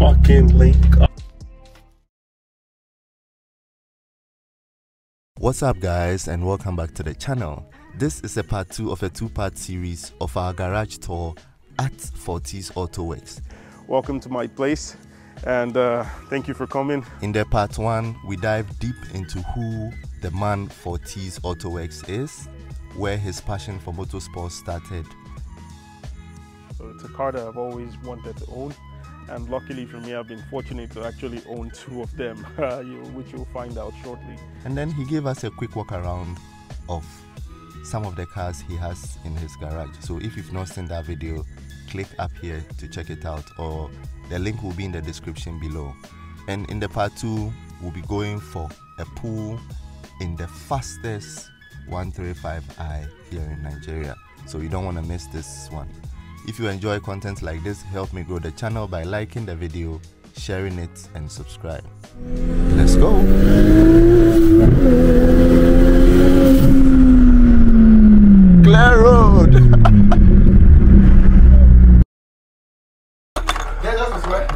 fucking link up. What's up guys, and welcome back to the channel. This is a part 2 of a two-part series of our garage tour at 4Tees Autowerks. Welcome to my place, and thank you for coming. In the part 1, we dive deep into who the man 4Tees Autowerks is, where his passion for motorsports started. So it's a car that I've always wanted to own, and luckily for me I've been fortunate to actually own two of them, which you'll find out shortly. And then he gave us a quick walk around of some of the cars he has in his garage. So if you've not seen that video, click up here to check it out, or the link will be in the description below. And in the part 2, we'll be going for a pull in the fastest 135i here in Nigeria, so you don't want to miss this one. If you enjoy content like this, help me grow the channel by liking the video, sharing it, and subscribe. Let's go! Claire Road! Yeah, that's this way.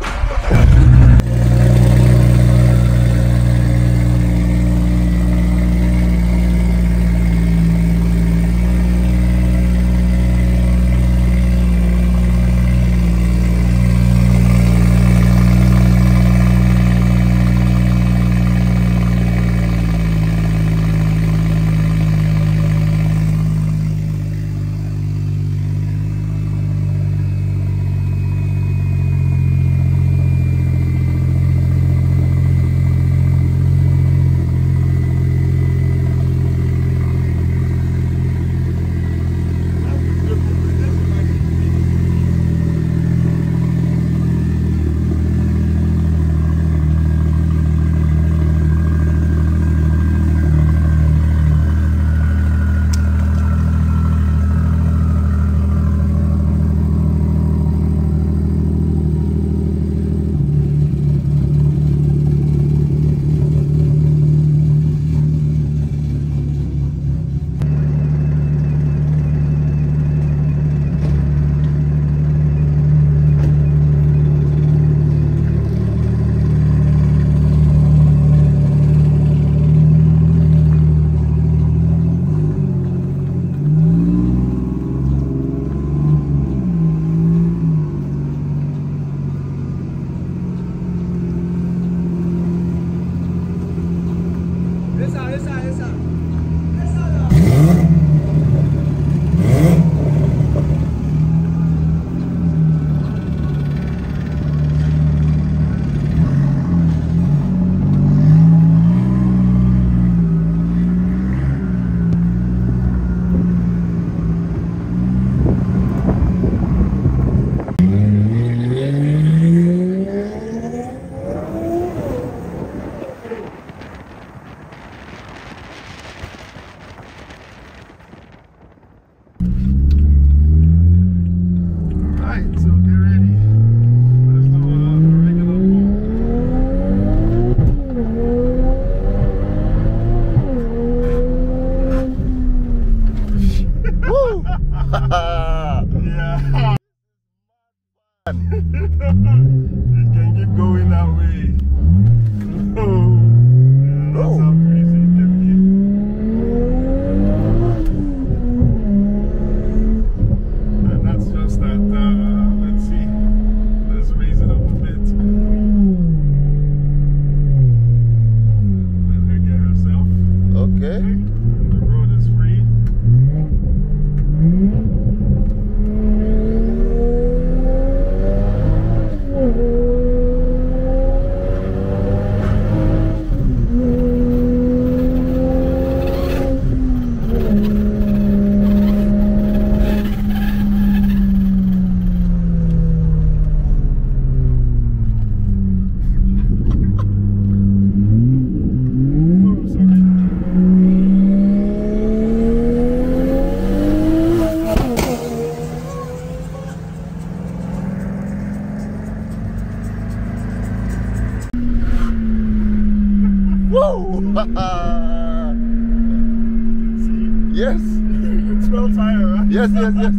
Yes. You smell tire, huh? Yes, yes, yes.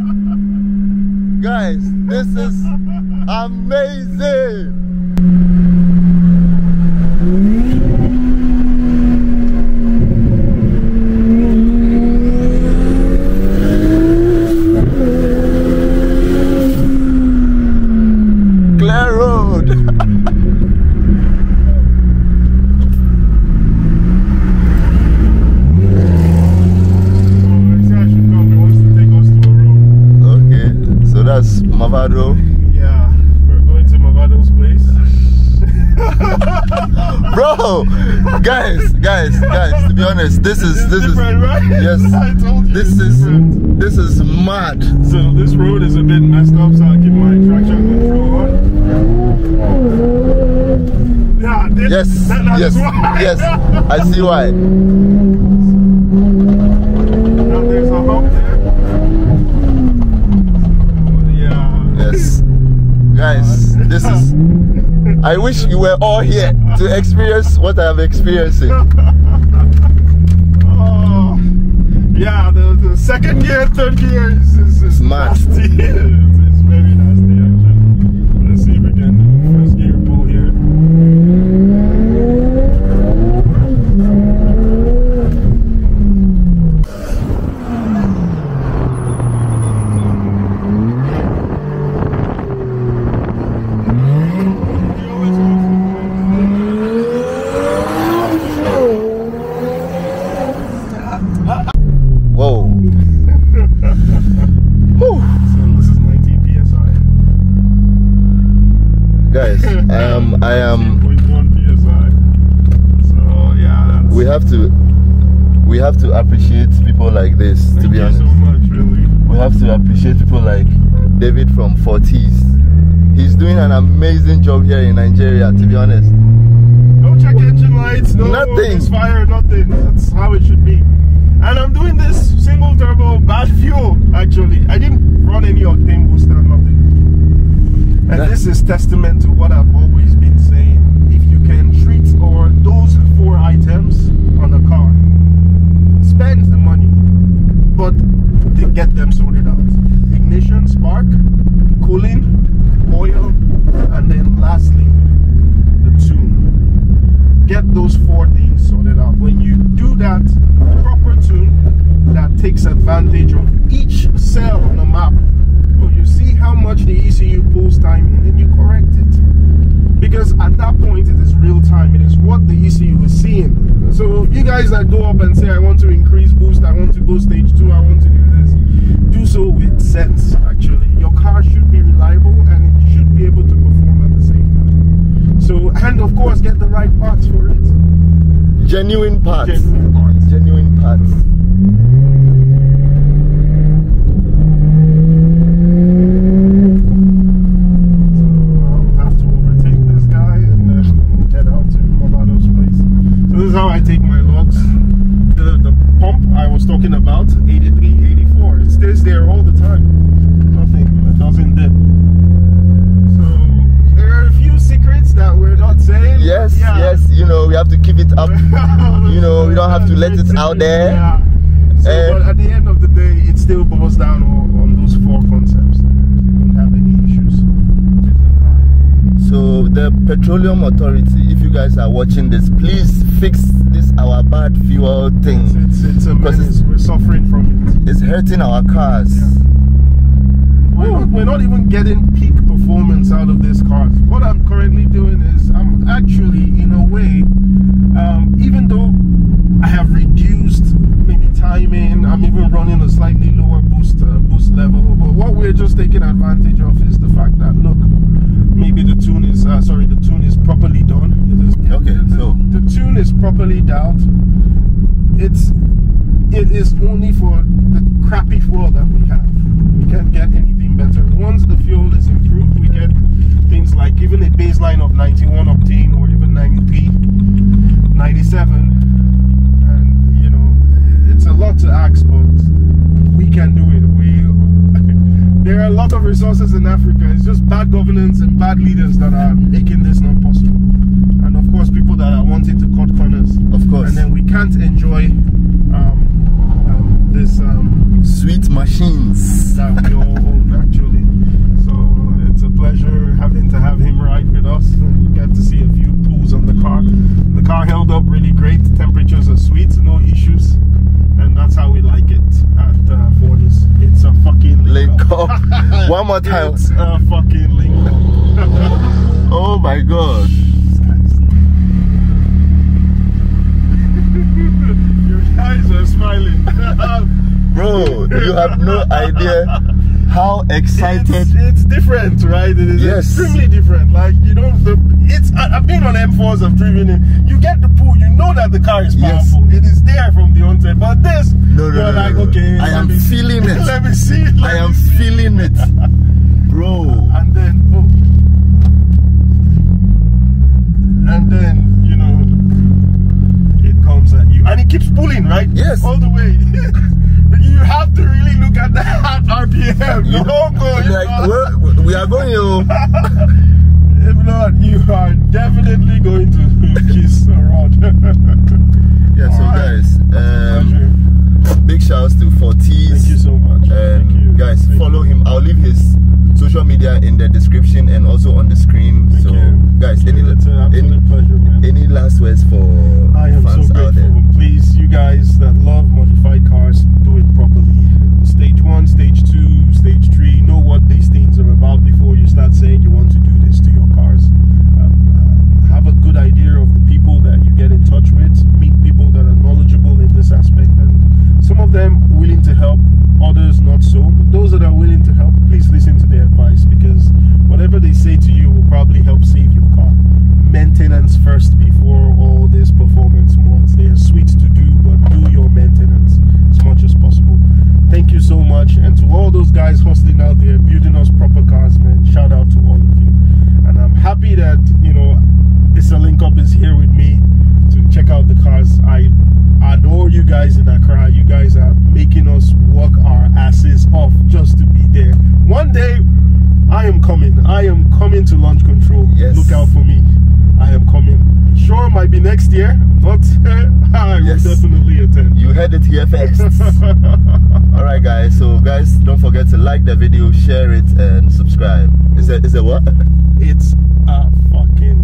Guys, this is amazing. Guys, to be honest, this is right? Yes. This is mad. So this road is a bit messed up, so I'll give my traction control on. Yeah, yes, I see why. Now there's a hump there. Yeah. Yes. Guys, this is, I wish you were all here to experience what I'm experiencing. Oh, yeah, the second gear, third gear is nasty. It's very nasty, actually. Let's see if we can do first gear pull here. I am 1.1 psi. So yeah, that's, we have to appreciate people like this. To be honest, so much, really. We have to appreciate people like David from 4Tees. He's doing an amazing job here in Nigeria. To be honest, no check engine lights, no nothing, fire, nothing. That's how it should be. And I'm doing this single turbo, bad fuel. Actually, I didn't run any octane booster, nothing. And this is testament to what I've always been saying. If you can treat or those 4 items on a car, spend the money, but they get them sorted out. Ignition, spark, cooling, oil, and then lastly, the tune. Get those 4 things sorted out. When you do that, proper tune that takes advantage of each cell on the map, you see how much the ECU pulls time in, and you correct it, because at that point it is real time. It is what the ECU is seeing. So you guys that go up and say, I want to increase boost, I want to go stage 2, I want to do this, do so with sense. Actually, your car should be reliable and it should be able to perform at the same time. So, and of course, get the right parts for it. Genuine parts. Genuine parts. Genuine parts. About 83, 84, it stays there all the time. Nothing, it doesn't dip. So there are a few secrets that we're not saying. Yes, yeah. Yes, you know, we have to keep it up. You know, we don't have to let it out there. Yeah. So, but at the end of the day, it still boils down on those 4 concepts. You don't have any issues. So the Petroleum Authority, if you guys are watching this, please fix this our bad fuel thing. It's a menace. We're suffering from it. It's hurting our cars. Yeah. We're not even getting peak performance out of these cars. What I'm currently doing is I'm actually, in a way, even though I have reduced maybe timing, I'm even running a slightly lower boost level. But what we're just taking advantage of is the fact that, look, maybe the tune is the tune is properly done. It is, the tune is properly dialed. It is only for the crappy fuel that we have. We can't get anything better. Once the fuel is improved, we get things like even a baseline of 91 octane or even 93, 97, and you know, it's a lot to ask, but we can do it. There are a lot of resources in Africa. It's just bad governance and bad leaders that are making this not possible. And of course, people that are wanting to cut corners. Of course. And then we can't enjoy this sweet machines that we all own, actually. So it's a pleasure having to have him ride with us. And you get to see a few pulls on the car. The car held up really great. Temperatures are sweet, no issues. And that's how we like it at 4Tees. It's a fucking link up. One more time. It's a fucking link up. Oh my god. Your guys are smiling. Bro, you have no idea how excited. It's different, right? It is extremely different. Like, you know, it's I've been on M4s, I've driven it. You get the pull, you know that the car is powerful. Yes. It is there from the onset. But this, okay. I am feeling it. Let me see. I am feeling it, bro. And then, oh. And then, you know, it comes at you, and it keeps pulling, right? Yes. All the way. You have to really look at that RPM. You don't go. Like, we are going. If not, you are definitely going to kiss a rod. Yeah. So right, guys, big shouts to 4Tees. Thank you so much. Thank you. Guys, follow him. I'll leave his social media in the description and also on the screen. Thank you. Guys, any last words for fans out there? Please, you guys that love modified cars, do it properly. Stage 1, stage 2, stage 3, know what these things are about before you start saying you want to do this to your cars. Have a good idea of the people that you get in touch with, meet people that are knowledgeable in this aspect, and some of them willing to help, others not so, but those that are willing to help, please listen to their advice, because whatever they say to you will probably help save your car. Maintenance first before all this performance mods. They are sweet to do, but do your maintenance as much as possible. Thank you so much, and to all those guys hustling out there, building us proper cars, man, shout out to all of you. And I'm happy that, you know, ISSALINKOP is here with me to check out the cars. I adore you guys in Accra. You guys are making us work our asses off just to be there. One day, I am coming. I am coming to Launch Control. Yes. Look out for me. I am coming. Sure, might be next year, but I will definitely attend. You heard it here first. Alright guys, so guys, don't forget to like the video, share it, and subscribe. Is it what? It's a fucking